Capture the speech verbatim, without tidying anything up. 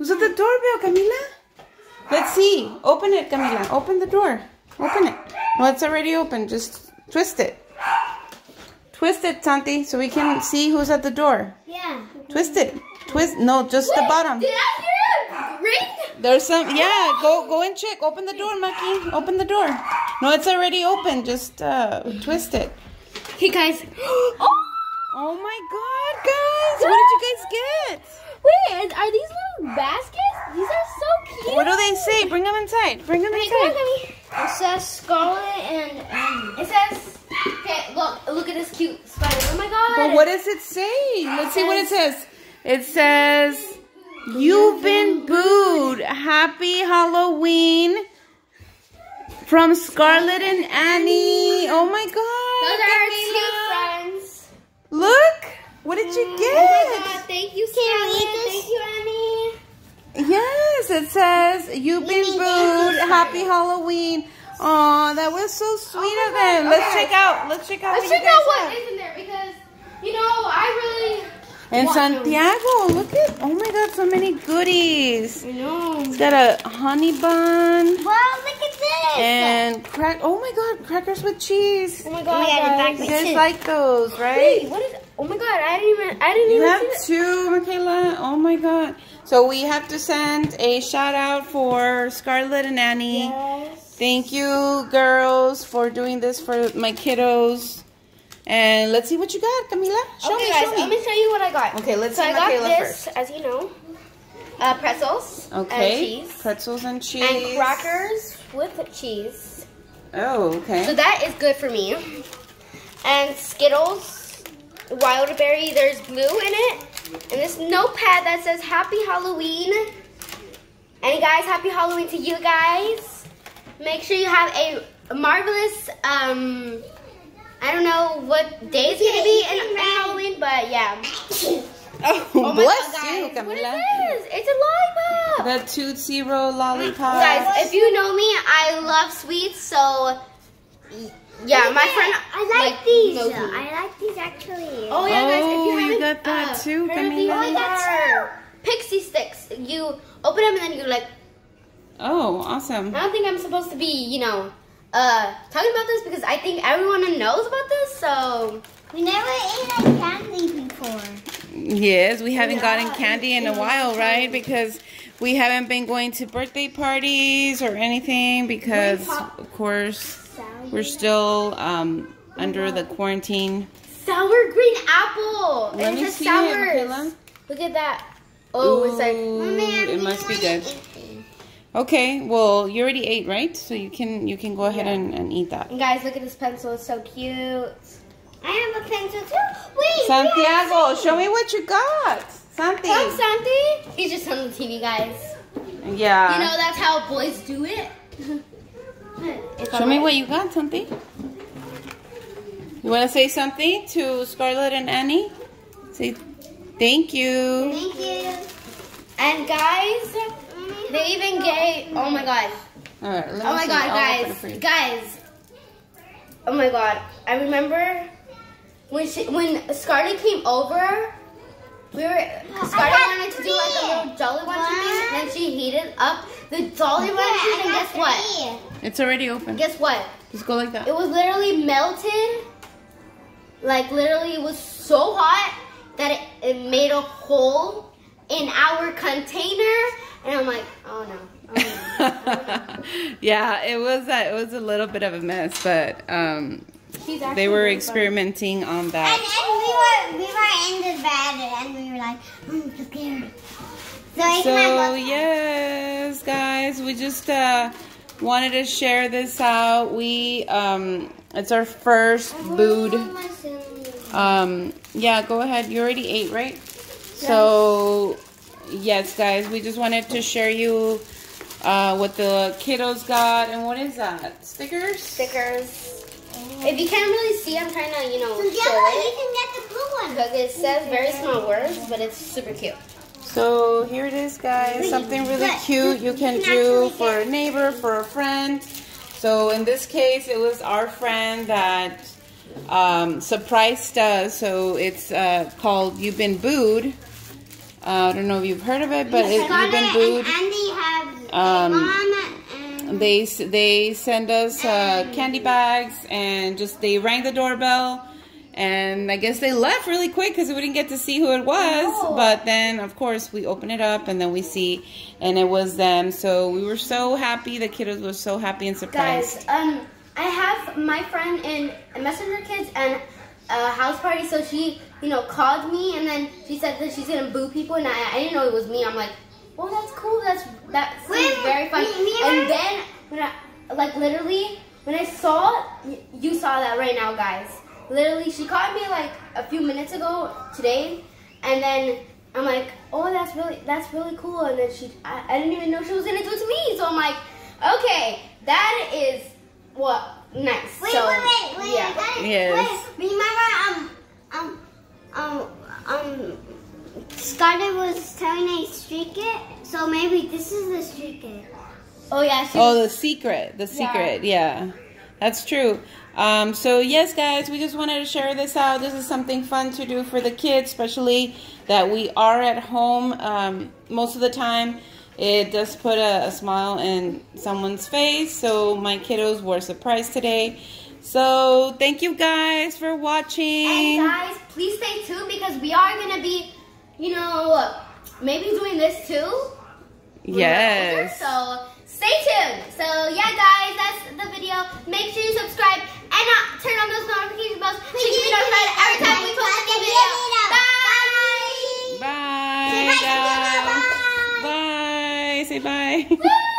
Who's at the doorbell, Camila? Let's see. Open it, Camila. Open the door. Open it. No, it's already open. Just twist it. Twist it, Santi, so we can see who's at the door. Yeah. Twist it. Twist. No, just Wait, the bottom. Did I hear a ring? There's some. Yeah. Go. Go and check. Open the door, Maki. Open the door. No, it's already open. Just uh, twist it. Hey guys. Oh. Oh my God, guys! What did you guys get? Wait, are these little baskets? These are so cute. What do they say? Bring them inside. Bring them Wait, inside. It says Scarlett and Annie. It says, okay, look, look at this cute spider. Oh my God. But what does it say? Let's see what it says. It says, "You've been booed. Happy Halloween from Scarlett and Annie." Oh my God. Those are our two friends. Look. What did you get? Oh my God. Thank you, Scarlett. Thank you, Annie. Yes, it says, "You've been booed. Happy Halloween." Oh, that was so sweet oh of him. God. Let's okay. check out. Let's check out. Let's check out what is in there, because you know I really. And want Santiago, to. Look at! Oh my God, so many goodies. I know. It's got a honey bun. Wow, look at this. And crack. Oh my God, crackers with cheese. Oh my God, oh my just like those, right? Wait, what is? Oh my God, I didn't even. I didn't you even. You have see two, Michaela. Oh my God. So we have to send a shout out for Scarlett and Annie. Yes. Thank you, girls, for doing this for my kiddos. And let's see what you got, Camila. Show okay, me, guys, show me. Let me show you what I got. Okay, let's so see Michaela first. I got this, first. as you know, uh, pretzels okay. and cheese. Pretzels and cheese. And crackers with cheese. Oh, okay. So that is good for me. And Skittles, wild berry. There's blue in it. And this notepad that says Happy Halloween. And guys, Happy Halloween to you guys. Make sure you have a marvelous, um, I don't know what day it's going to be in Halloween, but yeah. Oh, oh my bless God, you, Camila. What is this? It's a lollipop. The Tootsie Roll lollipop. Guys, if you know me, I love sweets, so... Yeah, my friend. I like, like these. No I like these actually. Oh yeah, guys! If you haven't, you got that uh, too, Camila. I got two pixie sticks. You open them and then you like. Oh, awesome! I don't think I'm supposed to be, you know, uh, talking about this because I think everyone knows about this. So we never ate candy before. Yes, we haven't yeah. gotten candy in a while, right? Because we haven't been going to birthday parties or anything because, of course. We're still um, under the quarantine. Sour green apple. Let me see it, Michaela. Look at that. Oh, ooh, it's like. It must be good. Okay, well, you already ate, right? So you can you can go ahead yeah. and, and eat that. And guys, look at this pencil. It's so cute. I have a pencil too. Wait, Santiago, show me what you got. Santi. Come, Santi. He's just on the T V, guys. Yeah. You know that's how boys do it. It's Show me what you got, Santi. You want to say something to Scarlett and Annie? Say thank you. Thank you. And guys, they even gave. Oh my God. All right, let oh my God, guys, guys. Oh my God, I remember when she, when Scarlett came over. We were Scarlett wanted to do like a little Jolly Watch thing, and then she heated up the Jolly Watch thing, and guess what? It's already open. Guess what? Just go like that. It was literally melted. Like literally, it was so hot that it, it made a hole in our container, and I'm like, oh no. Oh, no. Oh, no. Yeah, it was a, it was a little bit of a mess, but um. They were experimenting fun. on that. And, and we were we were in the bed and we were like, mm, so scared. So, so yes, guys, we just uh, wanted to share this out. We um, it's our first booed. Um, yeah, go ahead. You already ate, right? Yes. So yes, guys, we just wanted to share you uh, what the kiddos got. And what is that? Stickers. Stickers. If you can't really see, I'm trying to, you know, so yeah, show it. You can get the blue one. Because it says very small words, but it's super cute. So here it is, guys. Something really cute you can do for a neighbor, for a friend. So in this case, it was our friend that um, surprised us. So it's uh, called "You've Been Booed." Uh, I don't know if you've heard of it, but if you've been booed, um, they they send us uh, candy bags, and just they rang the doorbell, and I guess they left really quick because we didn't get to see who it was. But then, of course, we open it up, and then we see, and it was them. So we were so happy. The kiddos were so happy and surprised. Guys, um, I have my friend in Messenger Kids and a house party, so she, you know, called me, and then she said that she's gonna boo people, and I, I didn't know it was me. I'm like, well, that's cool. That's that seems very fun. And then when I, like, literally, when I saw, you saw that right now, guys. Literally, she called me like a few minutes ago today, and then I'm like, oh, that's really that's really cool. And then she, I, I didn't even know she was gonna do it to me. So I'm like, okay, that is what nice. Wait, so, wait, wait, wait. Yeah. I got it. Yes. Wait, remember, um, um. Um, um, Scarlett was telling a secret, so maybe this is the secret. Oh, yeah. She oh, the secret. The secret, yeah. yeah. That's true. Um, so, yes, guys, we just wanted to share this out. This is something fun to do for the kids, especially that we are at home um, most of the time. It does put a, a smile in someone's face, so my kiddos were surprised today. So, thank you guys for watching. And guys, please stay tuned because we are going to be, you know, maybe doing this too. Yes. So, stay tuned. So, yeah, guys, that's the video. Make sure you subscribe and uh, turn on those notification bells so you can be notified every time we post a new video. Bye. Bys. Bye. Bye. Bye. Say bye.